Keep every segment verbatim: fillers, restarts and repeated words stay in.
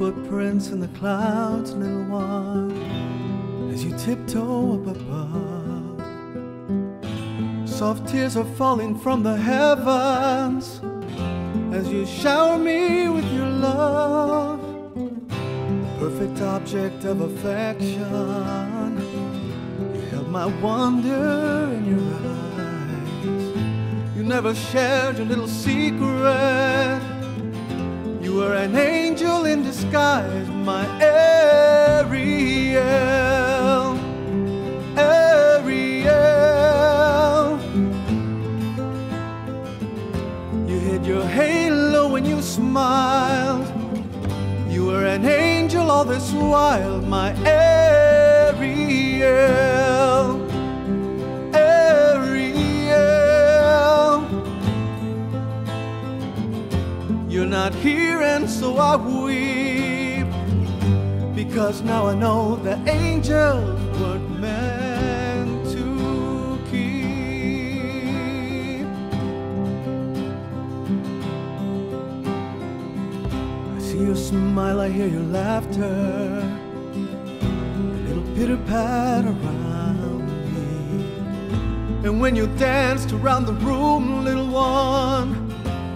footprints in the clouds, little one, as you tiptoe up above. Soft tears are falling from the heavens as you shower me with your love. The perfect object of affection, you held my wonder in your eyes. You never shared your little secret. You were an angel in disguise, my Ariel, Ariel. You hid your halo when you smiled. You were an angel all this while, my Ariel, Ariel. You're not here, and so I weep, because now I know the angels were meant to keep. I see your smile, I hear your laughter, a little pitter-pat around me. And when you danced around the room, little one,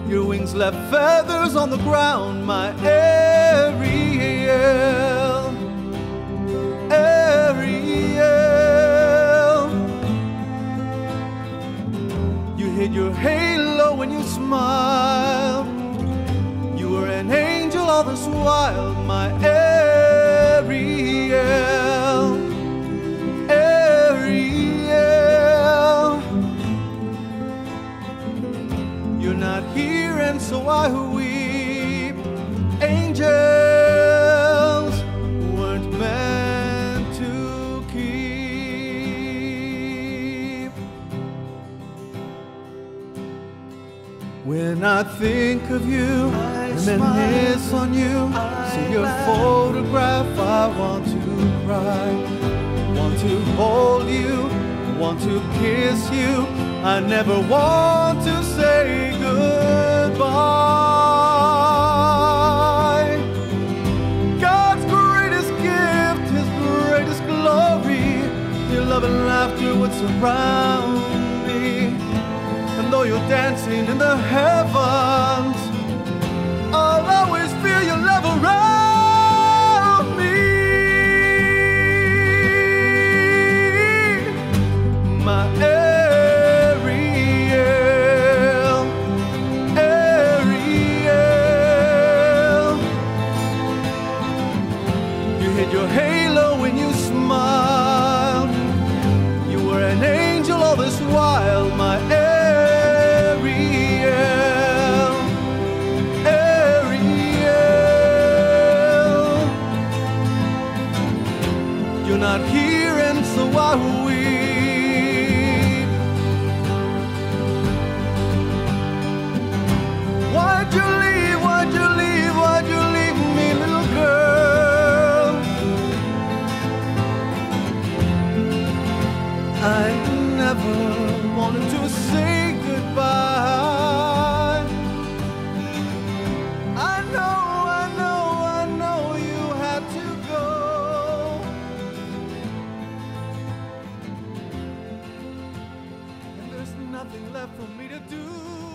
your wings left feathers on the ground, my Ariel, Ariel. You hid your halo when you smiled. You were an angel all this while, my Ariel, Ariel. You're not here, and so I weep. Angels weren't meant to keep. When I think of you, I reminisce on you, I see your laugh. Photograph, I want to cry, want to hold you, want to kiss you, I never want to say goodbye. God's greatest gift, His greatest glory, your love and laughter would surround me. And though you're dancing in the heavens, I'll always feel your love around me, my. Your halo when you smiled. You were an angel all this while, my Ariel, Ariel. You're not here, and so I weep. Why'd you leave? Why'd you leave? Why'd you leave me, little girl? I never wanted to say goodbye. I know, I know, I know you had to go, and there's nothing left for me to do.